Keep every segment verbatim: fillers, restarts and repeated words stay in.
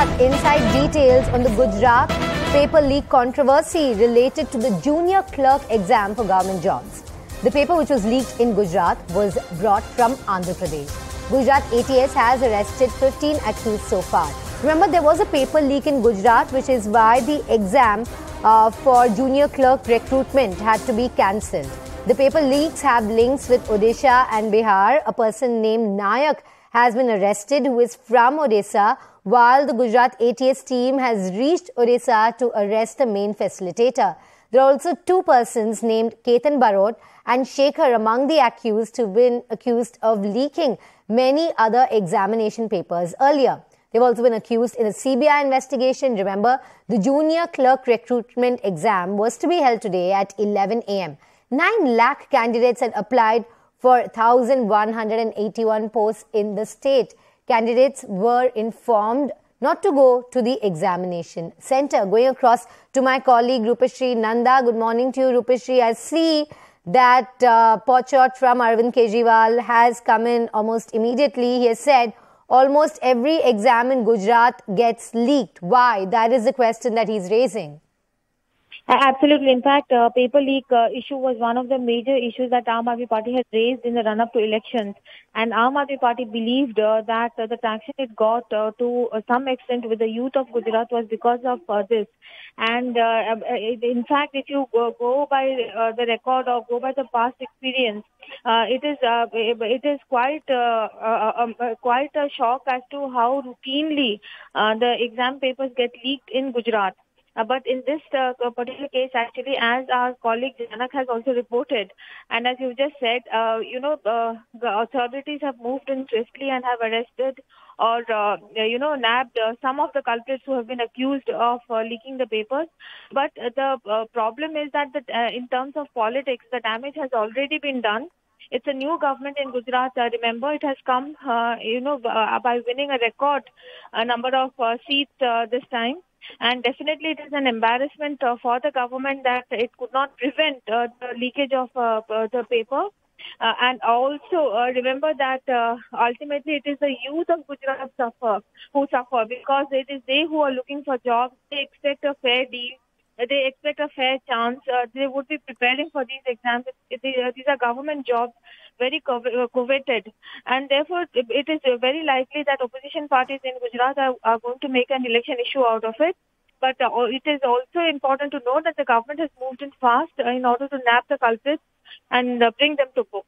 But inside details on the Gujarat paper leak controversy related to the junior clerk exam for government jobs. The paper which was leaked in Gujarat was brought from Andhra Pradesh. Gujarat A T S has arrested fifteen accused so far. Remember, there was a paper leak in Gujarat, which is why the exam uh, for junior clerk recruitment had to be cancelled. The paper leaks have links with Odisha and Bihar. A person named Nayak has been arrested who is from Odisha, while the Gujarat A T S team has reached Odisha to arrest the main facilitator. There are also two persons named Ketan Barot and Shekhar among the accused who have been accused of leaking many other examination papers earlier. They've also been accused in a C B I investigation. Remember, the junior clerk recruitment exam was to be held today at eleven A M nine lakh candidates had applied for one thousand one hundred eighty-one posts in the state. Candidates were informed not to go to the examination centre. Going across to my colleague Rupashree Nanda. Good morning to you, Rupashree. I see that uh, potshot from Arvind Kejriwal has come in almost immediately. He has said almost every exam in Gujarat gets leaked. Why? That is the question that he's raising. Absolutely. In fact, uh, paper leak uh, issue was one of the major issues that Aam Aadmi Party had raised in the run-up to elections. And Aam Aadmi Party believed uh, that uh, the traction it got uh, to uh, some extent with the youth of Gujarat was because of uh, this. And uh, in fact, if you go, go by uh, the record or go by the past experience, uh, it is uh, it is quite uh, uh, um, quite a shock as to how routinely uh, the exam papers get leaked in Gujarat. Uh, but in this uh, particular case, actually, as our colleague Janak has also reported, and as you just said, uh, you know, uh, the authorities have moved in swiftly and have arrested or, uh, you know, nabbed uh, some of the culprits who have been accused of uh, leaking the papers. But uh, the uh, problem is that the, uh, in terms of politics, the damage has already been done. It's a new government in Gujarat. Uh, remember, it has come, uh, you know, uh, by winning a record uh, number of uh, seats uh, this time. And definitely it is an embarrassment uh, for the government that it could not prevent uh, the leakage of uh, the paper. Uh, and also uh, remember that uh, ultimately it is the youth of Gujarat suffer, who suffer because it is they who are looking for jobs. They expect a fair deal. They expect a fair chance. Uh, they would be preparing for these exams. These are government jobs, very coveted. And therefore, it is very likely that opposition parties in Gujarat are, are going to make an election issue out of it. But uh, it is also important to note that the government has moved in fast in order to nab the culprits and uh, bring them to book.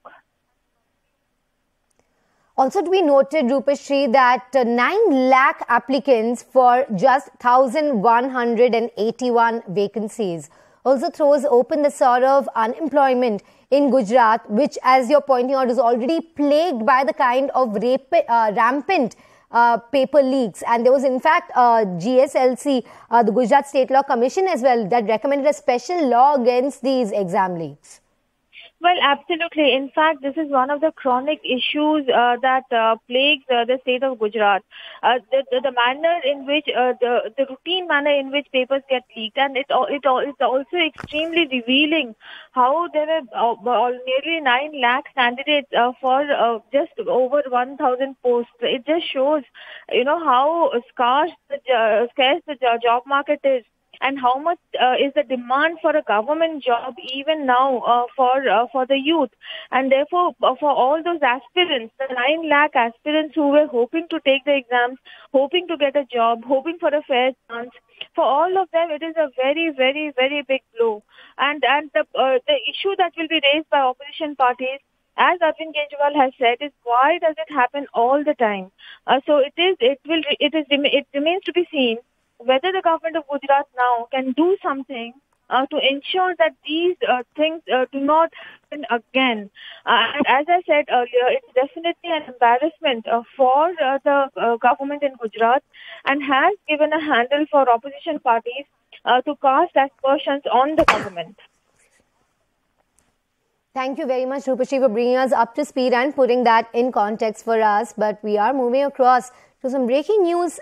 Also to be noted, Rupashree, that nine lakh applicants for just one thousand one hundred eighty-one vacancies also throws open the sort of unemployment in Gujarat, which, as you're pointing out, is already plagued by the kind of rape, uh, rampant uh, paper leaks. And there was, in fact, uh, G S L C, uh, the Gujarat State Law Commission as well, that recommended a special law against these exam leaks. Well, absolutely. In fact, this is one of the chronic issues uh, that uh, plagues uh, the state of Gujarat. Uh, the, the, the manner in which, uh, the, the routine manner in which papers get leaked, and it, it, it's also extremely revealing how there are uh, nearly nine lakh candidates uh, for uh, just over one thousand posts. It just shows, you know, how scarce the, uh, scarce the job market is. And how much uh, is the demand for a government job even now uh, for uh, for the youth? And therefore, uh, for all those aspirants, the nine lakh aspirants who were hoping to take the exams, hoping to get a job, hoping for a fair chance, for all of them, it is a very, very, very big blow. And, and the, uh, the issue that will be raised by opposition parties, as Arvind Kejriwal has said, is why does it happen all the time? Uh, so it is, it will, it is, it remains to be seen whether the government of Gujarat now can do something uh, to ensure that these uh, things uh, do not happen again. Uh, and as I said earlier, it's definitely an embarrassment uh, for uh, the uh, government in Gujarat and has given a handle for opposition parties uh, to cast aspersions on the government. Thank you very much, Rupashree, for bringing us up to speed and putting that in context for us. But we are moving across to some breaking news